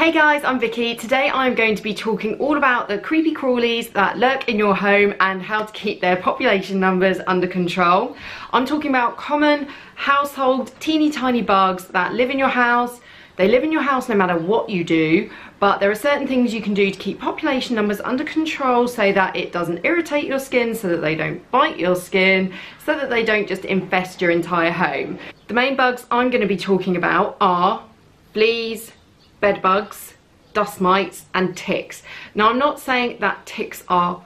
Hey guys, I'm Vicky. Today I'm going to be talking all about the creepy crawlies that lurk in your home and how to keep their population numbers under control. I'm talking about common household teeny tiny bugs that live in your house. They live in your house no matter what you do, but there are certain things you can do to keep population numbers under control so that it doesn't irritate your skin, so that they don't bite your skin, so that they don't just infest your entire home. The main bugs I'm going to be talking about are fleas, bed bugs, dust mites and ticks. Now I'm not saying that ticks are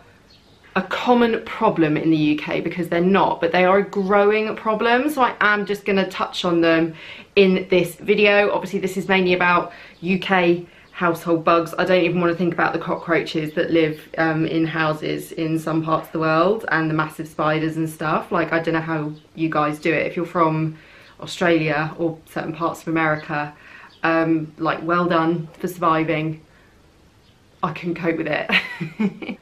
a common problem in the UK because they're not, but they are a growing problem, so I am just going to touch on them in this video. Obviously this is mainly about UK household bugs. I don't even want to think about the cockroaches that live in houses in some parts of the world and the massive spiders and stuff. Like, I don't know how you guys do it if you're from Australia or certain parts of America. Like, well done for surviving. I can cope with it.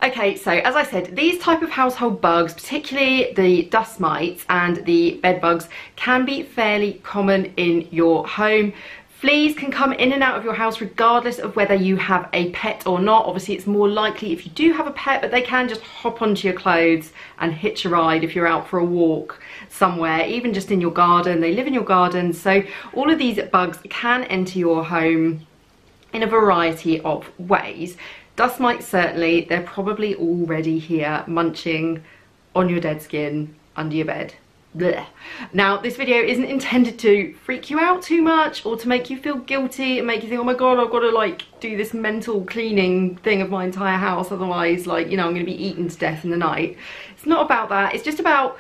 Okay, so as I said, these type of household bugs, particularly the dust mites and the bed bugs, can be fairly common in your home. Fleas can come in and out of your house regardless of whether you have a pet or not. Obviously it's more likely if you do have a pet, but they can just hop onto your clothes and hitch a ride if you're out for a walk somewhere, even just in your garden. They live in your garden, so all of these bugs can enter your home in a variety of ways. Dust mites, certainly, they're probably already here munching on your dead skin under your bed. Blech. Now this video isn't intended to freak you out too much or to make you feel guilty and make you think, oh my god, I've got to like do this mental cleaning thing of my entire house, otherwise, like, you know, I'm going to be eaten to death in the night. It's not about that. It's just about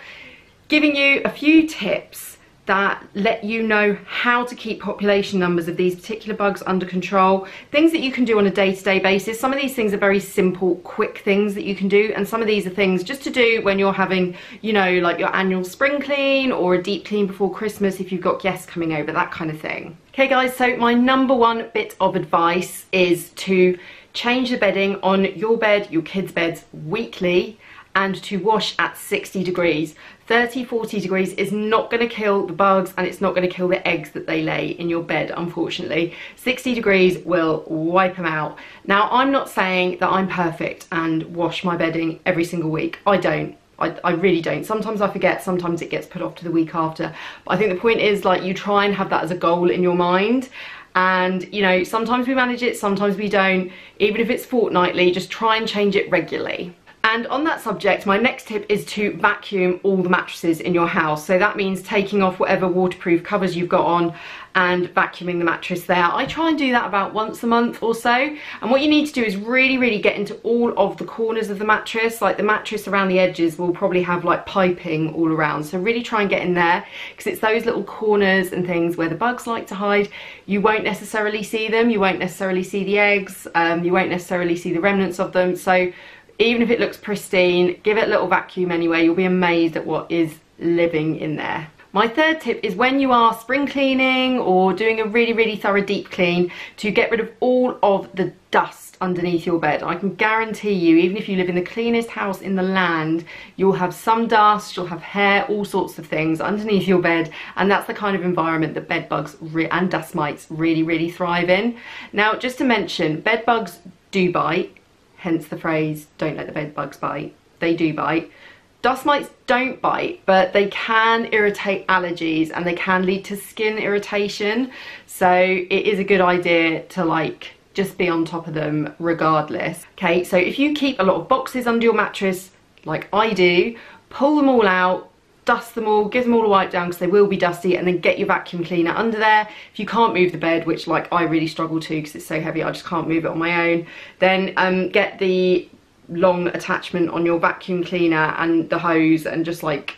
giving you a few tips that let you know how to keep population numbers of these particular bugs under control. Things that you can do on a day-to-day basis. Some of these things are very simple, quick things that you can do, and some of these are things just to do when you're having, you know, like your annual spring clean or a deep clean before Christmas if you've got guests coming over, that kind of thing. Okay guys, so my number one bit of advice is to change the bedding on your bed, your kids' beds, weekly, and to wash at 60 degrees. 30, 40 degrees is not going to kill the bugs and it's not going to kill the eggs that they lay in your bed, unfortunately. 60 degrees will wipe them out. Now, I'm not saying that I'm perfect and wash my bedding every single week. I don't. I really don't. Sometimes I forget, sometimes it gets put off to the week after. But I think the point is, like, you try and have that as a goal in your mind. And, you know, sometimes we manage it, sometimes we don't. Even if it's fortnightly, just try and change it regularly. And on that subject, my next tip is to vacuum all the mattresses in your house. So that means taking off whatever waterproof covers you've got on and vacuuming the mattress there. I try and do that about once a month or so. And what you need to do is really get into all of the corners of the mattress. Like, the mattress around the edges will probably have like piping all around. So really try and get in there, because it's those little corners and things where the bugs like to hide. You won't necessarily see them. You won't necessarily see the eggs. You won't necessarily see the remnants of them. So even if it looks pristine, give it a little vacuum anyway. You'll be amazed at what is living in there. My third tip is, when you are spring cleaning or doing a really thorough deep clean, to get rid of all of the dust underneath your bed. I can guarantee you, even if you live in the cleanest house in the land, you'll have some dust, you'll have hair, all sorts of things underneath your bed, and that's the kind of environment that bed bugs and dust mites really thrive in. Now, just to mention, bed bugs do bite. Hence the phrase, don't let the bed bugs bite. They do bite. Dust mites don't bite, but they can irritate allergies and they can lead to skin irritation. So it is a good idea to, like, just be on top of them regardless. Okay, so if you keep a lot of boxes under your mattress, like I do, pull them all out, dust them all, give them all a wipe down because they will be dusty, and then get your vacuum cleaner under there. If you can't move the bed, which, like, I really struggle to because it's so heavy, I just can't move it on my own, then get the long attachment on your vacuum cleaner and the hose and just, like,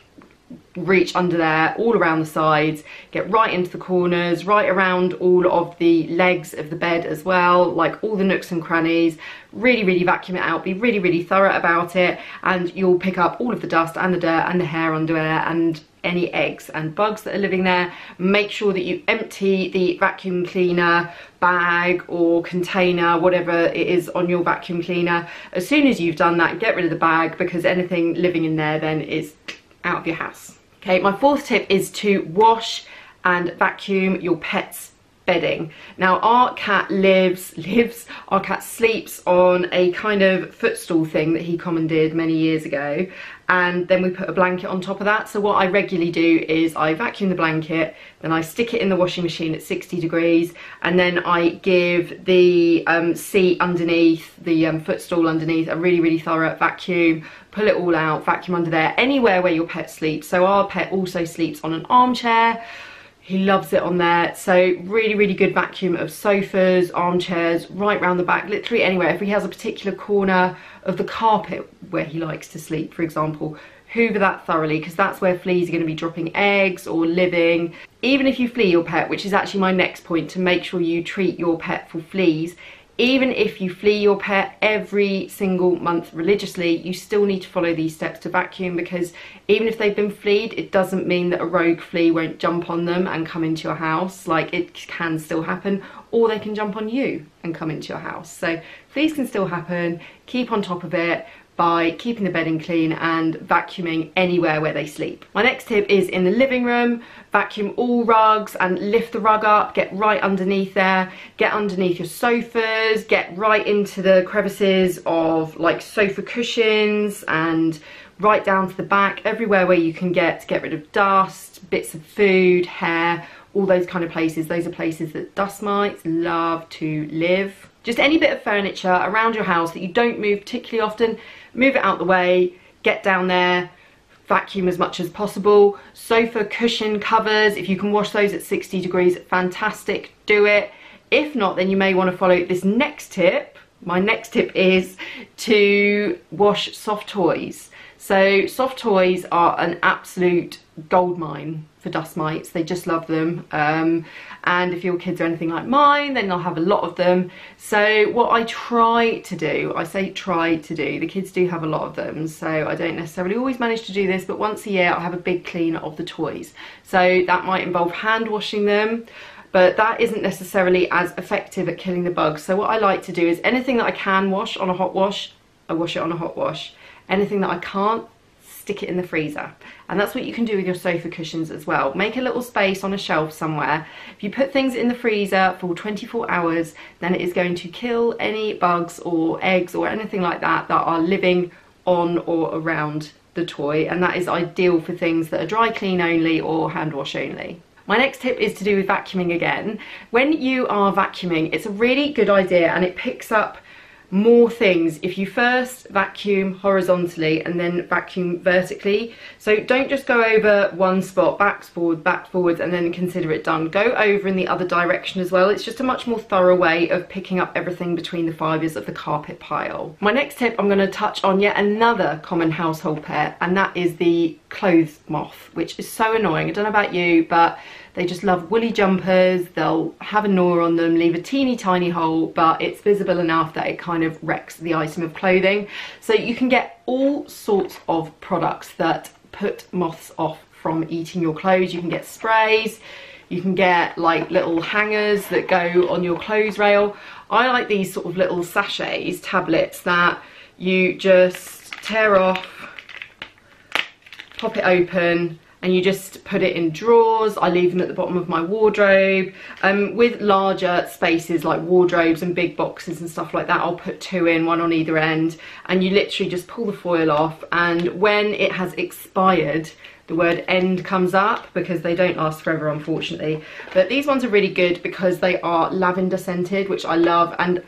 reach under there, all around the sides, get right into the corners, right around all of the legs of the bed as well, like all the nooks and crannies. Really vacuum it out, be really thorough about it, and you'll pick up all of the dust and the dirt and the hair under there and any eggs and bugs that are living there. Make sure that you empty the vacuum cleaner bag or container, whatever it is on your vacuum cleaner. As soon as you've done that, get rid of the bag, because anything living in there then is out of your house. Okay, my fourth tip is to wash and vacuum your pets' bedding. Now our cat sleeps on a kind of footstool thing that he commandeered many years ago, and then we put a blanket on top of that. So what I regularly do is I vacuum the blanket, then I stick it in the washing machine at 60 degrees, and then I give the seat underneath, the footstool underneath, a really thorough vacuum, pull it all out, vacuum under there, anywhere where your pet sleeps. So our pet also sleeps on an armchair. He loves it on there, so really good vacuum of sofas, armchairs, right round the back, literally anywhere. If he has a particular corner of the carpet where he likes to sleep, for example, hoover that thoroughly, because that's where fleas are going to be dropping eggs or living. Even if you flea your pet, which is actually my next point, to make sure you treat your pet for fleas, even if you flea your pet every single month religiously, you still need to follow these steps to vacuum, because even if they've been flea'd, it doesn't mean that a rogue flea won't jump on them and come into your house. Like, it can still happen, or they can jump on you and come into your house. So fleas can still happen. Keep on top of it by keeping the bedding clean and vacuuming anywhere where they sleep. My next tip is in the living room. Vacuum all rugs and lift the rug up, get right underneath there, get underneath your sofas, get right into the crevices of like sofa cushions, and right down to the back, everywhere where you can get rid of dust, bits of food, hair, all those kind of places. Those are places that dust mites love to live. Just any bit of furniture around your house that you don't move particularly often, move it out the way, get down there, vacuum as much as possible. Sofa cushion covers, if you can wash those at 60 degrees, fantastic, do it. If not, then you may want to follow this next tip. My next tip is to wash soft toys. So soft toys are an absolute goldmine for dust mites. They just love them, and if your kids are anything like mine, then they'll have a lot of them. So what I try to do, I say try to do, the kids do have a lot of them, so I don't necessarily always manage to do this, but once a year I have a big clean of the toys. So that might involve hand washing them, but that isn't necessarily as effective at killing the bugs. So what I like to do is anything that I can wash on a hot wash, I wash it on a hot wash. Anything that I can't, stick it in the freezer. And that's what you can do with your sofa cushions as well. Make a little space on a shelf somewhere. If you put things in the freezer for 24 hours, then it is going to kill any bugs or eggs or anything like that that are living on or around the toy. And that is ideal for things that are dry clean only or hand wash only. My next tip is to do with vacuuming again. When you are vacuuming, it's a really good idea, and it picks up more things if you first vacuum horizontally and then vacuum vertically. So don't just go over one spot, back forwards, and then consider it done. Go over in the other direction as well. It's just a much more thorough way of picking up everything between the fibres of the carpet pile. My next tip, I'm going to touch on yet another common household pet, and that is the clothes moth, which is so annoying. I don't know about you, but they just love woolly jumpers. They'll have a gnaw on them, leave a teeny tiny hole, but it's visible enough that it kind of wrecks the item of clothing. So you can get all sorts of products that put moths off from eating your clothes. You can get sprays, you can get like little hangers that go on your clothes rail. I like these sort of little sachets, tablets, that you just tear off, pop it open, and you just put it in drawers. I leave them at the bottom of my wardrobe. With larger spaces like wardrobes and big boxes and stuff like that, I'll put two in, one on either end, and you literally just pull the foil off, and when it has expired, the word end comes up, because they don't last forever, unfortunately. But these ones are really good because they are lavender scented, which I love, and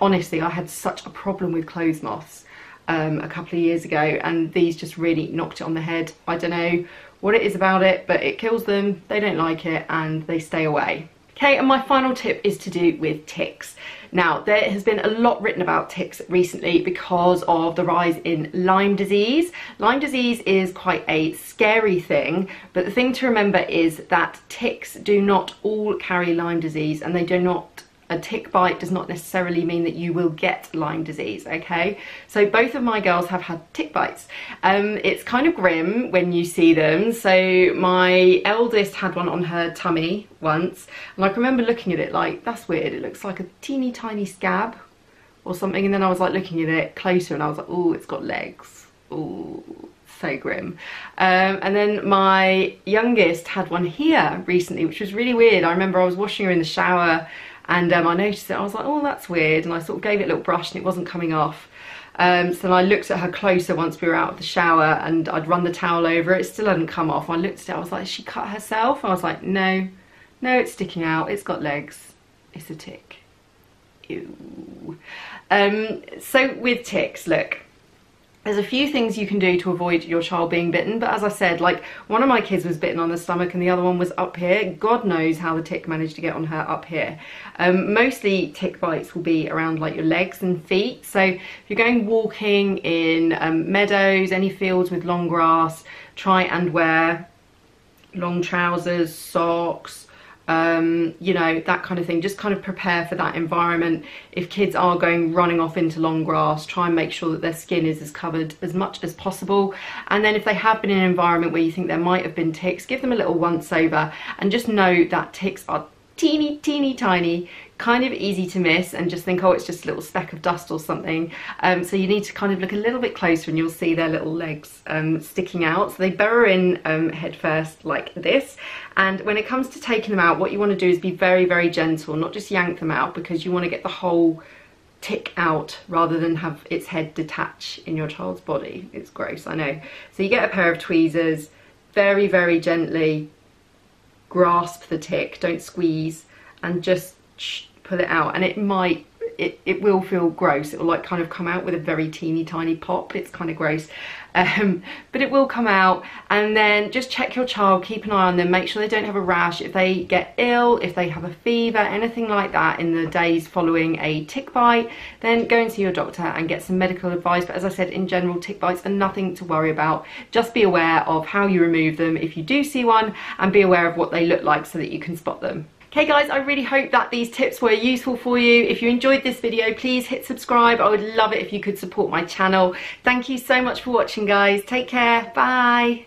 honestly, I had such a problem with clothes moths a couple of years ago, and these just really knocked it on the head. I don't know what it is about it, but it kills them, they don't like it, and they stay away. Okay, and my final tip is to do with ticks. Now, there has been a lot written about ticks recently because of the rise in Lyme disease. Lyme disease is quite a scary thing, but the thing to remember is that ticks do not all carry Lyme disease, and they do not, a tick bite does not necessarily mean that you will get Lyme disease, okay? So both of my girls have had tick bites. It's kind of grim when you see them. So my eldest had one on her tummy once, and I remember looking at it like, that's weird, it looks like a teeny tiny scab or something, and then I was like looking at it closer, and I was like, oh, it's got legs, oh, so grim. And then my youngest had one here recently, which was really weird. I remember I was washing her in the shower and I noticed it. I was like, oh, that's weird. And I sort of gave it a little brush and it wasn't coming off. So then I looked at her closer once we were out of the shower and I'd run the towel over it. It still hadn't come off. I looked at it. I was like, she cut herself? And I was like, no, no, it's sticking out. It's got legs. It's a tick. Ew. So with ticks, look, there's a few things you can do to avoid your child being bitten, but as I said, like, one of my kids was bitten on the stomach and the other one was up here. God knows how the tick managed to get on her up here. Mostly tick bites will be around like your legs and feet. So if you're going walking in meadows, any fields with long grass, try and wear long trousers, socks, you know, that kind of thing. Just kind of prepare for that environment. If kids are going running off into long grass, try and make sure that their skin is as covered as much as possible. And then if they have been in an environment where you think there might have been ticks, give them a little once over and just know that ticks are teeny, teeny, tiny, kind of easy to miss, and just think, oh, it's just a little speck of dust or something. So you need to kind of look a little bit closer and you'll see their little legs sticking out. So they burrow in head first like this. And when it comes to taking them out, what you want to do is be very, very gentle, not just yank them out, because you want to get the whole tick out rather than have its head detach in your child's body. It's gross, I know. So you get a pair of tweezers, very, very gently grasp the tick, don't squeeze, and just pull it out. And it will feel gross. It will like kind of come out with a very teeny tiny pop. It's kind of gross, but it will come out. And then just check your child, keep an eye on them, make sure they don't have a rash. If they get ill, if they have a fever, anything like that in the days following a tick bite, then go and see your doctor and get some medical advice. But as I said, in general, tick bites are nothing to worry about. Just be aware of how you remove them if you do see one, and be aware of what they look like so that you can spot them. Okay guys, I really hope that these tips were useful for you. If you enjoyed this video, please hit subscribe. I would love it if you could support my channel. Thank you so much for watching, guys. Take care. Bye.